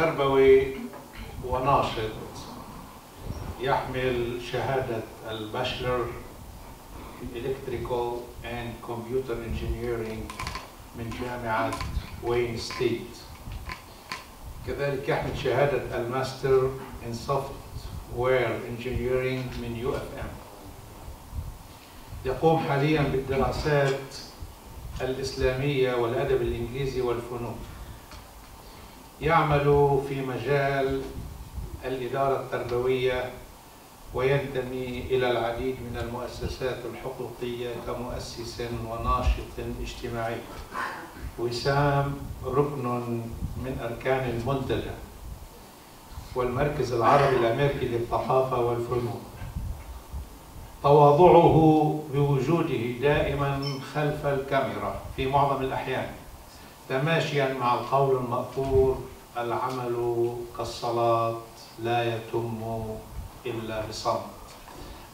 تربوي وناشط يحمل شهادة الباشلر Electrical and Computer Engineering من جامعة وين ستيت. كذلك يحمل شهادة الماستر in Software Engineering من UFM. يقوم حاليا بالدراسات الإسلامية والأدب الإنجليزي والفنون. يعمل في مجال الإدارة التربوية وينتمي إلى العديد من المؤسسات الحقوقية كمؤسس وناشط اجتماعي. وسام ركن من أركان المنتدى والمركز العربي الأمريكي للصحافة والفنون. تواضعه بوجوده دائما خلف الكاميرا في معظم الأحيان، تماشيا مع القول المأثور: العمل كالصلاة لا يتم إلا بصمت،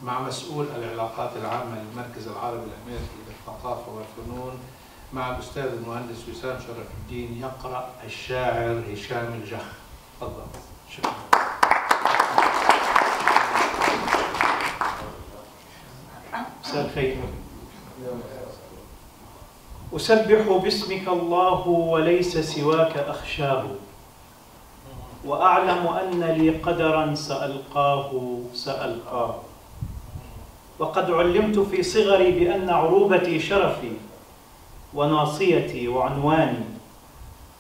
مع مسؤول العلاقات العامة للمركز العربي الأمريكي للثقافة والفنون، مع الأستاذ المهندس وسام شرف الدين يقرأ الشاعر هشام الجخ. تفضل. شكرا. مساء الخير. أسبح باسمك الله وليس سواك أخشاه، وأعلم أن لي قدرا سألقاه. وقد علمت في صغري بأن عروبتي شرفي وناصيتي وعنواني،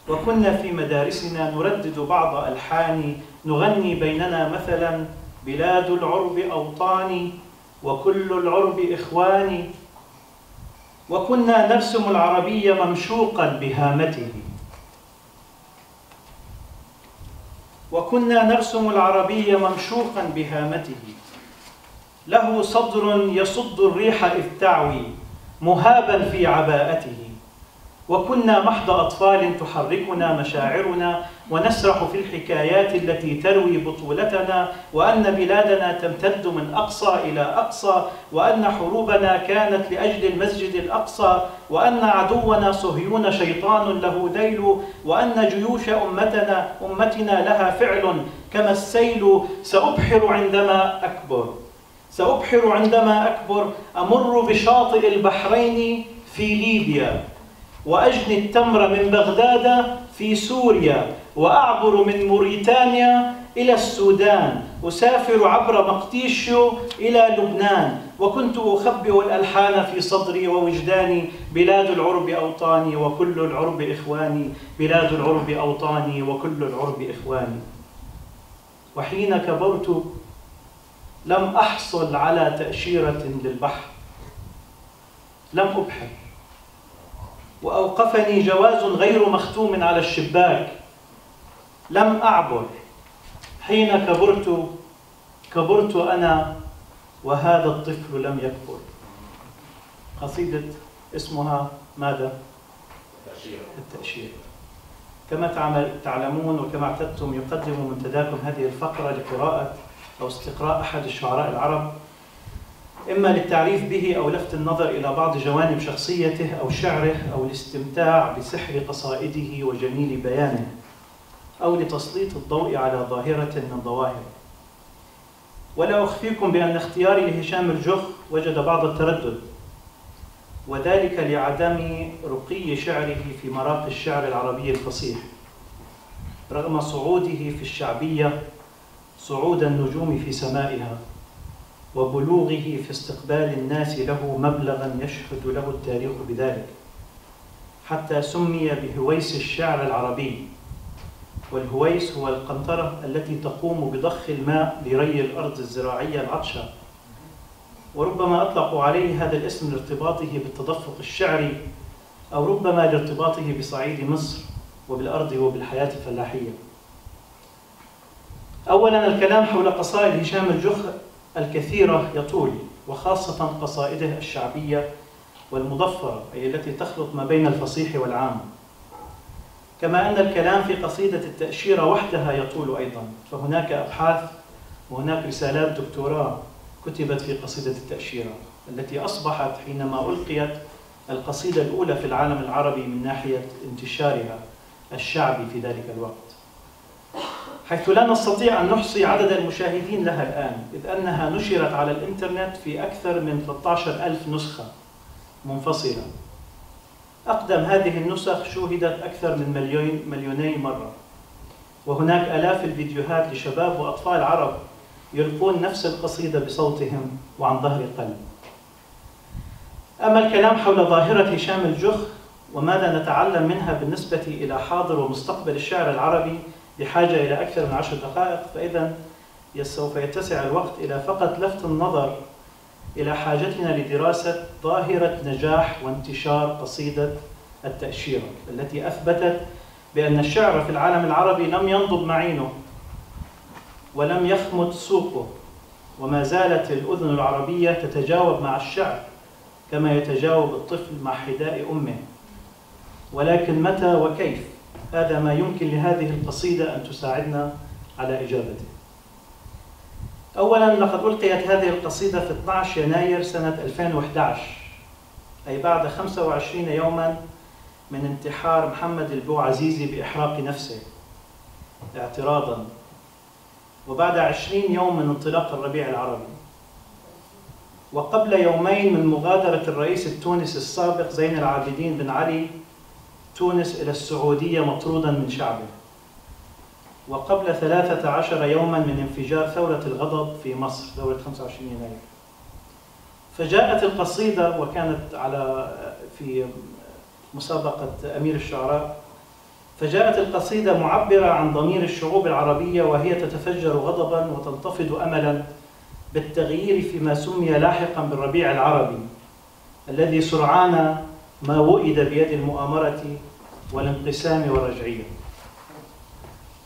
وكنا في مدارسنا نردد بعض ألحاني نغني بيننا مثلا: بلاد العرب أوطاني وكل العرب إخواني. وكنا نرسم العربية ممشوقا بهامته، له صدر يصد الريح إذ تعوي مهابا في عباءته. وكنا محض أطفال تحركنا مشاعرنا، ونسرح في الحكايات التي تروي بطولتنا، وأن بلادنا تمتد من أقصى إلى أقصى، وأن حروبنا كانت لأجل المسجد الأقصى، وأن عدونا صهيون شيطان له ذيل، وأن جيوش أمتنا لها فعل كما السيل. سأبحر عندما أكبر أمر بشاطئ البحرين في ليبيا، وأجني التمر من بغداد في سوريا، وأعبر من موريتانيا إلى السودان، أسافر عبر مقديشو إلى لبنان. وكنت أخبئ الألحان في صدري ووجداني: بلاد العرب أوطاني وكل العرب إخواني، بلاد العرب أوطاني وكل العرب إخواني. وحين كبرت لم أحصل على تأشيرة للبحر، لم أبحر، وأوقفني جواز غير مختوم على الشباك، لم أعبر. حين كبرت أنا وهذا الطفل لم يكبر. قصيدة اسمها ماذا؟ التأشير. كما تعلمون وكما اعتدتم، يقدم منتداكم هذه الفقرة لقراءة أو استقراء أحد الشعراء العرب، إما للتعريف به أو لفت النظر إلى بعض جوانب شخصيته أو شعره، أو الاستمتاع بسحر قصائده وجميل بيانه، أو لتسليط الضوء على ظاهرة من ظواهره. ولا أخفيكم بأن اختياري لهشام الجخ وجد بعض التردد، وذلك لعدم رقي شعره في مراقي الشعر العربي الفصيح، رغم صعوده في الشعبية صعود النجوم في سمائها، وبلوغه في استقبال الناس له مبلغا يشهد له التاريخ بذلك، حتى سمي بهويس الشعر العربي. والهويس هو القنطرة التي تقوم بضخ الماء لري الأرض الزراعية العطشة، وربما أطلقوا عليه هذا الاسم لارتباطه بالتدفق الشعري، أو ربما لارتباطه بصعيد مصر وبالأرض وبالحياة الفلاحية. أولا، الكلام حول قصائد هشام الجخ الكثيرة يطول، وخاصة قصائده الشعبية والمضفرة، أي التي تخلط ما بين الفصيح والعام. كما أن الكلام في قصيدة التأشيرة وحدها يطول أيضا، فهناك أبحاث وهناك رسالات دكتوراه كتبت في قصيدة التأشيرة، التي أصبحت حينما ألقيت القصيدة الأولى في العالم العربي من ناحية انتشارها الشعبي في ذلك الوقت. حيث لا نستطيع أن نحصي عدد المشاهدين لها الآن، إذ أنها نشرت على الإنترنت في أكثر من 13,000 نسخة منفصلة. أقدم هذه النسخ شوهدت أكثر من مليوني مرة، وهناك آلاف الفيديوهات لشباب وأطفال عرب يلقون نفس القصيدة بصوتهم وعن ظهر قلب. أما الكلام حول ظاهرة هشام الجخ وماذا نتعلم منها بالنسبة إلى حاضر ومستقبل الشعر العربي بحاجة إلى أكثر من 10 دقائق، فإذا سوف يتسع الوقت إلى فقط لفت النظر إلى حاجتنا لدراسة ظاهرة نجاح وانتشار قصيدة التأشيرة، التي أثبتت بأن الشعر في العالم العربي لم ينضب معينه ولم يخمد سوقه، وما زالت الأذن العربية تتجاوب مع الشعر كما يتجاوب الطفل مع حذاء أمه، ولكن متى وكيف؟ هذا ما يمكن لهذه القصيدة أن تساعدنا على إجابته. أولاً، لقد ألقيت هذه القصيدة في 12 يناير سنة 2011، أي بعد 25 يوماً من انتحار محمد البوعزيزي بإحراق نفسه اعتراضاً، وبعد 20 يوم من انطلاق الربيع العربي، وقبل يومين من مغادرة الرئيس التونسي السابق زين العابدين بن علي تونس إلى السعودية مطرودا من شعبه، وقبل 13 يوما من انفجار ثورة الغضب في مصر، ثورة 25 يناير. فجاءت القصيدة وكانت في مسابقة أمير الشعراء، فجاءت القصيدة معبرة عن ضمير الشعوب العربية وهي تتفجر غضبا وتنتفض أملا بالتغيير فيما سمي لاحقا بالربيع العربي، الذي سرعان ما وئد بيد المؤامرة والانقسام والرجعية.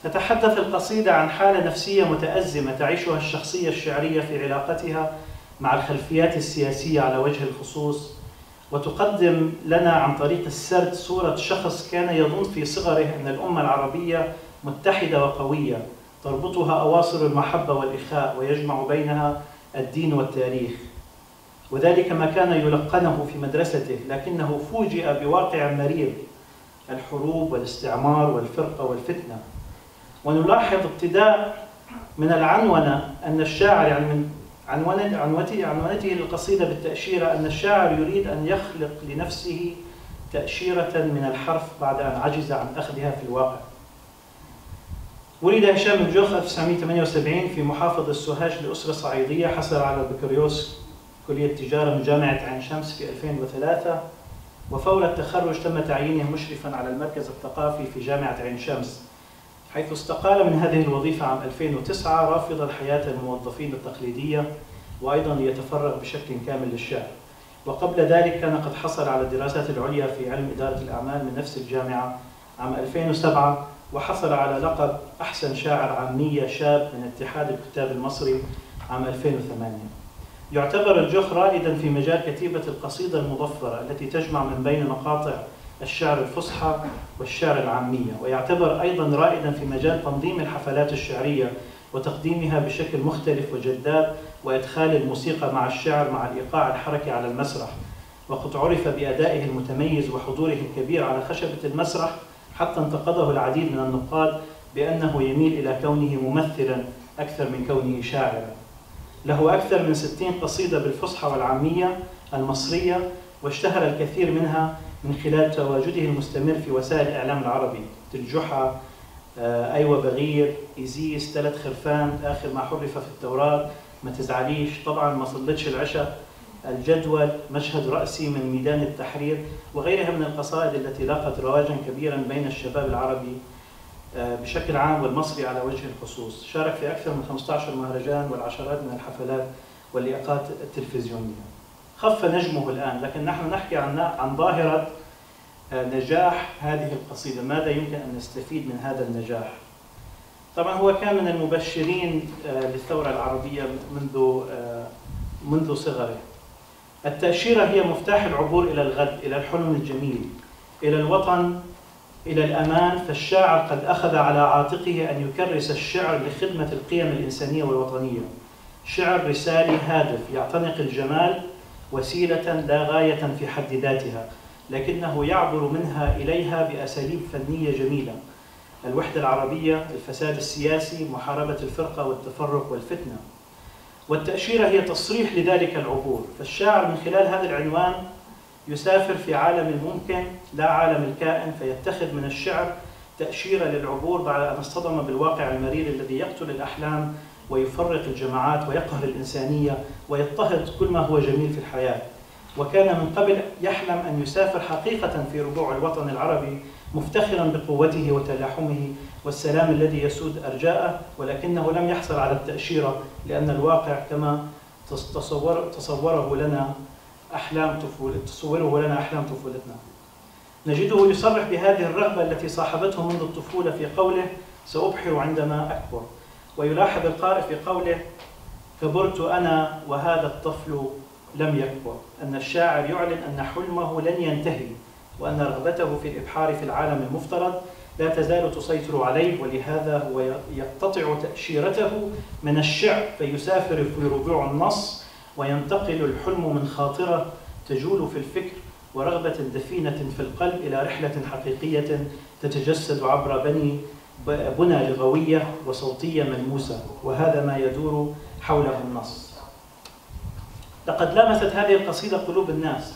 تتحدث القصيدة عن حالة نفسية متأزمة تعيشها الشخصية الشعرية في علاقتها مع الخلفيات السياسية على وجه الخصوص، وتقدم لنا عن طريق السرد صورة شخص كان يظن في صغره أن الأمة العربية متحدة وقوية تربطها أواصر المحبة والإخاء ويجمع بينها الدين والتاريخ، وذلك ما كان يلقنه في مدرسته، لكنه فوجئ بواقع مرير الحروب والاستعمار والفرقة والفتنة. ونلاحظ ابتداء من العنونة أن الشاعر، يعني من عنونته للقصيدة بالتأشيرة، أن الشاعر يريد أن يخلق لنفسه تأشيرة من الحرف بعد أن عجز عن أخذها في الواقع. ولد هشام الجخ 1978 في محافظة السوهاج لأسرة صعيدية، حصل على البكالوريوس كلية التجارة من جامعة عين شمس في 2003، وفور التخرج تم تعيينه مشرفاً على المركز الثقافي في جامعة عين شمس، حيث استقال من هذه الوظيفة عام 2009 رافضاً حياة الموظفين التقليدية، وأيضاً ليتفرغ بشكل كامل للشعر. وقبل ذلك كان قد حصل على الدراسات العليا في علم إدارة الأعمال من نفس الجامعة عام 2007، وحصل على لقب أحسن شاعر عامية شاب من اتحاد الكتاب المصري عام 2008. يعتبر الجخ رائدا في مجال كتيبة القصيدة المظفرة، التي تجمع من بين مقاطع الشعر الفصحى والشعر العامية، ويعتبر أيضا رائدا في مجال تنظيم الحفلات الشعرية وتقديمها بشكل مختلف وجذاب، وإدخال الموسيقى مع الشعر مع الإيقاع الحركي على المسرح، وقد عرف بأدائه المتميز وحضوره الكبير على خشبة المسرح، حتى انتقده العديد من النقاد بأنه يميل إلى كونه ممثلا أكثر من كونه شاعرا. له أكثر من 60 قصيدة بالفصحى والعامية المصرية، واشتهر الكثير منها من خلال تواجده المستمر في وسائل الإعلام العربي: الجحا، أيوة بغير، إيزيس، ثلاث خرفان، آخر ما حرف في التوراة، ما تزعليش، طبعا ما صلتش العشاء، الجدول، مشهد رأسي، من ميدان التحرير، وغيرها من القصائد التي لاقت رواجا كبيرا بين الشباب العربي بشكل عام والمصري على وجه الخصوص. شارك في أكثر من 15 مهرجان والعشرات من الحفلات واللقاءات التلفزيونية. خف نجمه الآن، لكن نحن نحكي عن ظاهرة نجاح هذه القصيدة، ماذا يمكن أن نستفيد من هذا النجاح؟ طبعا هو كان من المبشرين للثورة العربية منذ صغره. التأشيرة هي مفتاح العبور إلى الغد، إلى الحلم الجميل، إلى الوطن، إلى الأمان، فالشاعر قد أخذ على عاتقه أن يكرس الشعر لخدمة القيم الإنسانية والوطنية. شعر رسالي هادف يعتنق الجمال، وسيلة لا غاية في حد ذاتها، لكنه يعبر منها إليها بأساليب فنية جميلة. الوحدة العربية، الفساد السياسي، محاربة الفرقة والتفرق والفتنة. والتأشيرة هي تصريح لذلك العبور، فالشاعر من خلال هذا العنوان يسافر في عالم الممكن لا عالم الكائن، فيتخذ من الشعر تأشيرة للعبور بعد أن اصطدم بالواقع المرير الذي يقتل الأحلام ويفرق الجماعات ويقهر الإنسانية ويضطهد كل ما هو جميل في الحياة. وكان من قبل يحلم أن يسافر حقيقة في ربوع الوطن العربي مفتخرا بقوته وتلاحمه والسلام الذي يسود أرجاءه، ولكنه لم يحصل على التأشيرة لأن الواقع كما تصوره لنا أحلام طفولتنا. نجده يصرح بهذه الرغبة التي صاحبته منذ الطفولة في قوله سأبحر عندما أكبر، ويلاحظ القارئ في قوله كبرت أنا وهذا الطفل لم يكبر، أن الشاعر يعلن أن حلمه لن ينتهي وأن رغبته في الإبحار في العالم المفترض لا تزال تسيطر عليه، ولهذا هو يقتطع تأشيرته من الشعر فيسافر في ربوع النص وينتقل الحلم من خاطرة تجول في الفكر ورغبة دفينة في القلب إلى رحلة حقيقية تتجسد عبر بنى لغوية وصوتية ملموسة، وهذا ما يدور حوله النص. لقد لامست هذه القصيدة قلوب الناس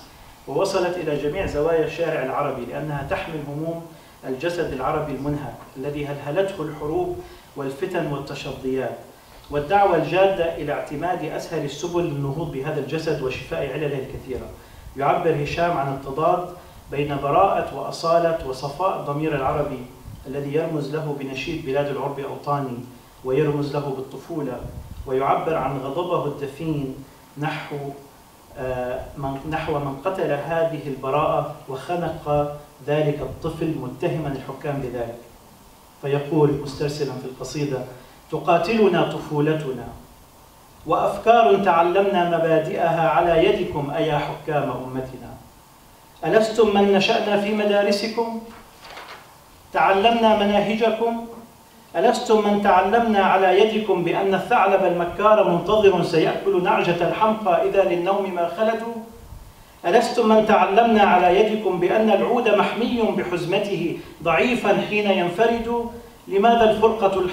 ووصلت إلى جميع زوايا الشارع العربي، لأنها تحمل هموم الجسد العربي المنهك الذي هلهلته الحروب والفتن والتشظيات، والدعوة الجادة إلى اعتماد أسهل السبل للنهوض بهذا الجسد وشفاء علله الكثيرة. يعبر هشام عن التضاد بين براءة وأصالة وصفاء الضمير العربي الذي يرمز له بنشيد بلاد العرب أوطاني، ويرمز له بالطفولة، ويعبر عن غضبه الدفين نحو من قتل هذه البراءة وخنق ذلك الطفل متهما الحكام بذلك، فيقول مسترسلا في القصيدة تقاتلنا طفولتنا وأفكار تعلمنا مبادئها على يدكم أيا حكام أمتنا، ألستم من نشأنا في مدارسكم تعلمنا مناهجكم، ألستم من تعلمنا على يدكم بأن الثعلب المكار منتظر سيأكل نعجة الحمقى إذا للنوم ما خلدوا، ألستم من تعلمنا على يدكم بأن العود محمي بحزمته ضعيفا حين ينفرد، لماذا الفرقة الحمقى